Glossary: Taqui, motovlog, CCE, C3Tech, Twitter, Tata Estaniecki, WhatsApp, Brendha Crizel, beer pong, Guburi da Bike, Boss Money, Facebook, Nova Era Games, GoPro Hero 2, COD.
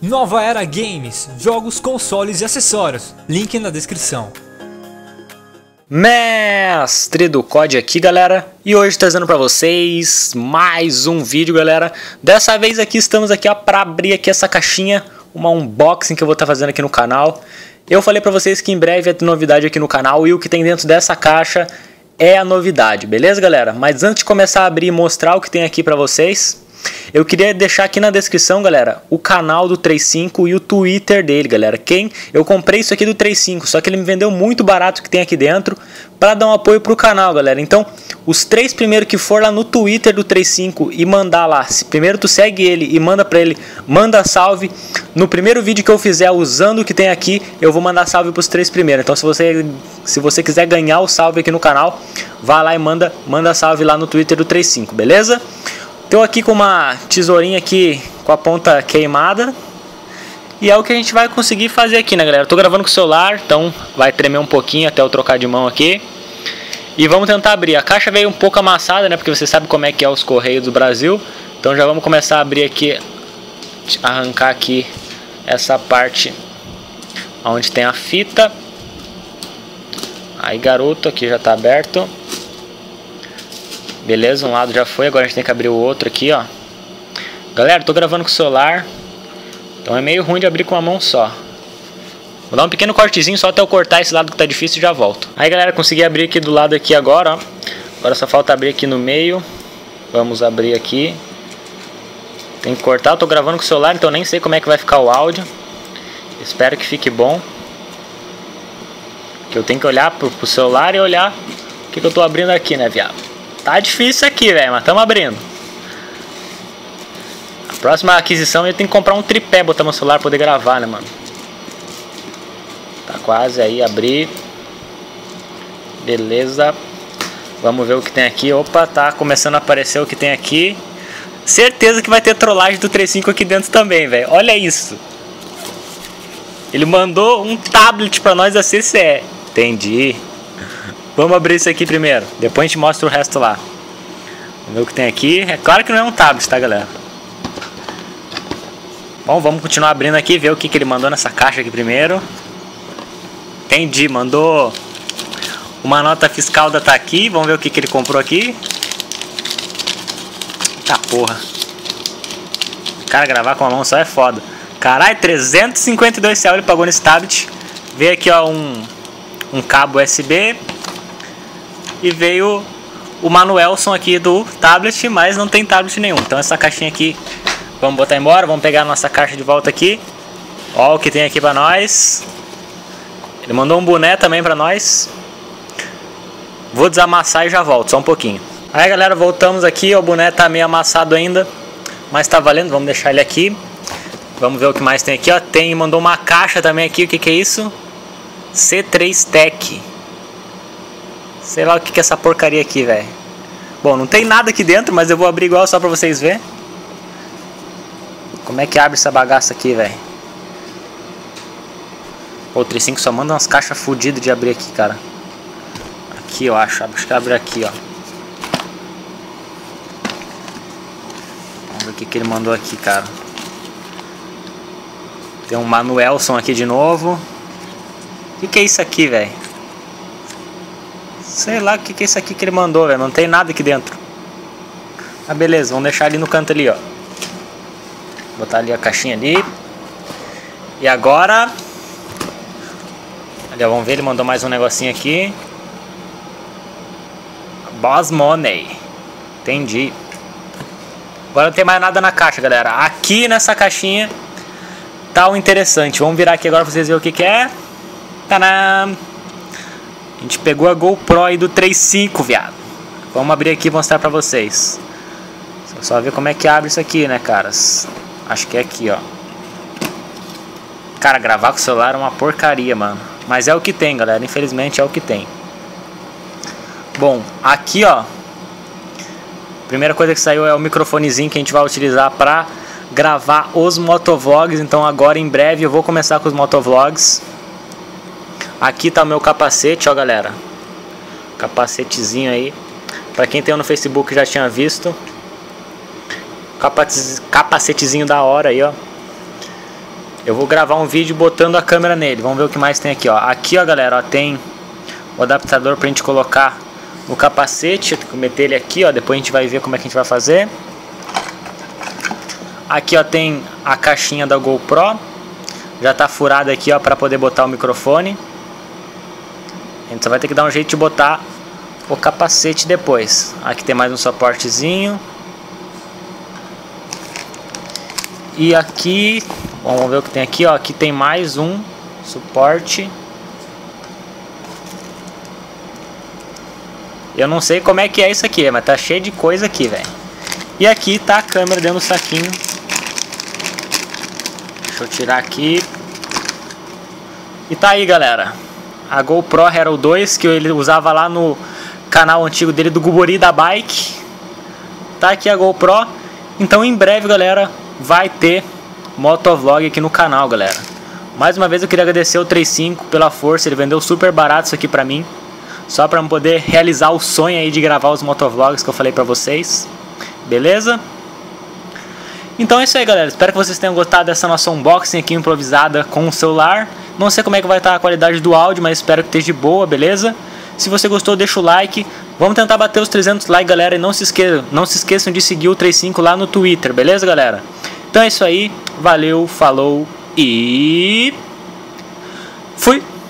Nova Era Games, jogos, consoles e acessórios. Link na descrição. Mestre do COD aqui, galera, e hoje trazendo pra vocês mais um vídeo, galera. Dessa vez aqui estamos aqui, ó, pra abrir aqui essa caixinha, uma unboxing que eu vou estar fazendo aqui no canal. Eu falei pra vocês que em breve é novidade aqui no canal, e o que tem dentro dessa caixa é a novidade, beleza, galera? Mas antes de começar a abrir e mostrar o que tem aqui pra vocês, eu queria deixar aqui na descrição, galera, o canal do 35 e o Twitter dele, galera. Eu comprei isso aqui do 35, só que ele me vendeu muito barato o que tem aqui dentro, para dar um apoio pro canal, galera. Então, os três primeiros que for lá no Twitter do 35 e mandar lá, se primeiro tu segue ele e manda pra ele, manda salve. No primeiro vídeo que eu fizer usando o que tem aqui, eu vou mandar salve pros três primeiros. Então, se você quiser ganhar o salve aqui no canal, vá lá e manda salve lá no Twitter do 35, beleza? Estou aqui com uma tesourinha aqui com a ponta queimada, e é o que a gente vai conseguir fazer aqui, né, galera? Estou gravando com o celular, então vai tremer um pouquinho até eu trocar de mão aqui. E vamos tentar abrir. A caixa veio um pouco amassada, né, porque você sabe como é que é os correios do Brasil. Então já vamos começar a abrir aqui, arrancar aqui essa parte onde tem a fita. Aí, garoto, aqui já está aberto. Beleza, um lado já foi, agora a gente tem que abrir o outro aqui, ó. Galera, tô gravando com o celular, então é meio ruim de abrir com uma mão só. Vou dar um pequeno cortezinho só até eu cortar esse lado que tá difícil e já volto. Aí, galera, consegui abrir aqui do lado aqui agora, ó. Agora só falta abrir aqui no meio. Vamos abrir aqui. Tem que cortar, eu tô gravando com o celular, então nem sei como é que vai ficar o áudio. Espero que fique bom. Que eu tenho que olhar pro celular e olhar o que eu tô abrindo aqui, né, viado? Tá difícil aqui, velho, mas estamos abrindo. A próxima aquisição eu tenho que comprar um tripé, botar meu celular pra poder gravar, né, mano? Tá quase aí, abrir. Beleza. Vamos ver o que tem aqui. Opa, tá começando a aparecer o que tem aqui. Certeza que vai ter trollagem do 35 aqui dentro também, velho. Olha isso. Ele mandou um tablet pra nós da CCE. Entendi. Vamos abrir isso aqui primeiro, depois a gente mostra o resto lá. Vamos ver o que tem aqui. É claro que não é um tablet, tá, galera? Bom, vamos continuar abrindo aqui, ver o que ele mandou nessa caixa aqui primeiro. Entendi, mandou uma nota fiscal da Taqui. Vamos ver o que ele comprou aqui. Eita porra. Cara, gravar com a mão só é foda. Caralho, R$352 ele pagou nesse tablet. Veio aqui, ó, um cabo USB. E veio o Manuelson aqui do tablet, mas não tem tablet nenhum. Então essa caixinha aqui, vamos botar embora, vamos pegar a nossa caixa de volta aqui. Ó o que tem aqui pra nós. Ele mandou um boné também pra nós. Vou desamassar e já volto, só um pouquinho. Aí, galera, voltamos aqui, o boné tá meio amassado ainda, mas tá valendo, vamos deixar ele aqui. Vamos ver o que mais tem aqui, ó. Mandou uma caixa também aqui, o que é isso? C3Tech. Sei lá o que é essa porcaria aqui, velho. Bom, não tem nada aqui dentro, mas eu vou abrir igual só pra vocês verem. Como é que abre essa bagaça aqui, velho? O 35 só manda umas caixas fodidas de abrir aqui, cara. Aqui, eu acho que abre aqui, ó. Vamos ver o que ele mandou aqui, cara. Tem um Manuelson aqui de novo. O que é isso aqui, velho? Sei lá o que é isso aqui que ele mandou, velho. Não tem nada aqui dentro. Ah, beleza. Vamos deixar ali no canto ali, ó. Botar ali a caixinha ali. E agora... ali, ó, vamos ver. Ele mandou mais um negocinho aqui. Boss Money. Entendi. Agora não tem mais nada na caixa, galera. Aqui nessa caixinha tá o interessante. Vamos virar aqui agora pra vocês verem o que é. Tadam! A gente pegou a GoPro aí do 35, viado. Vamos abrir aqui e mostrar pra vocês. Só ver como é que abre isso aqui, né, caras? Acho que é aqui, ó. Cara, gravar com o celular é uma porcaria, mano. Mas é o que tem, galera. Infelizmente é o que tem. Bom, aqui, ó. Primeira coisa que saiu é o microfonezinho que a gente vai utilizar pra gravar os motovlogs. Então agora, em breve, eu vou começar com os motovlogs. Aqui tá o meu capacete, ó, galera. Capacetezinho aí. Pra quem tem no Facebook já tinha visto. Capacetezinho da hora aí, ó. Eu vou gravar um vídeo botando a câmera nele. Vamos ver o que mais tem aqui, ó. Aqui, ó, galera, ó, tem o adaptador pra gente colocar no capacete. Eu tenho que meter ele aqui, ó. Depois a gente vai ver como é que a gente vai fazer. Aqui, ó, tem a caixinha da GoPro. Já tá furada aqui, ó, pra poder botar o microfone. A gente só vai ter que dar um jeito de botar o capacete depois. Aqui tem mais um suportezinho. E aqui... vamos ver o que tem aqui, ó. Aqui tem mais um suporte. Eu não sei como é que é isso aqui, mas tá cheio de coisa aqui, velho. E aqui tá a câmera dentro do saquinho. Deixa eu tirar aqui. E tá aí, galera, a GoPro Hero 2 que ele usava lá no canal antigo dele do Guburi da Bike. Tá aqui a GoPro. Então em breve, galera, vai ter motovlog aqui no canal, galera. Mais uma vez eu queria agradecer o 35 pela força. Ele vendeu super barato isso aqui pra mim, só pra poder realizar o sonho aí de gravar os motovlogs que eu falei pra vocês. Beleza? Então é isso aí, galera. Espero que vocês tenham gostado dessa nossa unboxing aqui improvisada com o celular. Não sei como é que vai estar a qualidade do áudio, mas espero que esteja boa, beleza? Se você gostou, deixa o like. Vamos tentar bater os 300 likes, galera. E não se esqueçam de seguir o 35 lá no Twitter, beleza, galera? Então é isso aí, valeu, falou e fui!